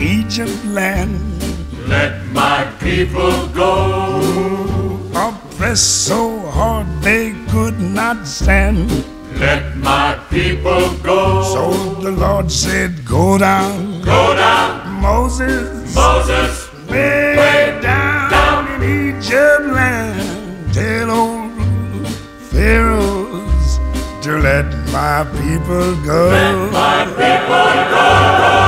Egypt land. Let my people go, oppressed so hard they could not stand. Let my people go. So the Lord said, go down, go down, Moses, Moses, way down, down in Egypt land. Tell old Pharaohs to let my people go. Let my people go.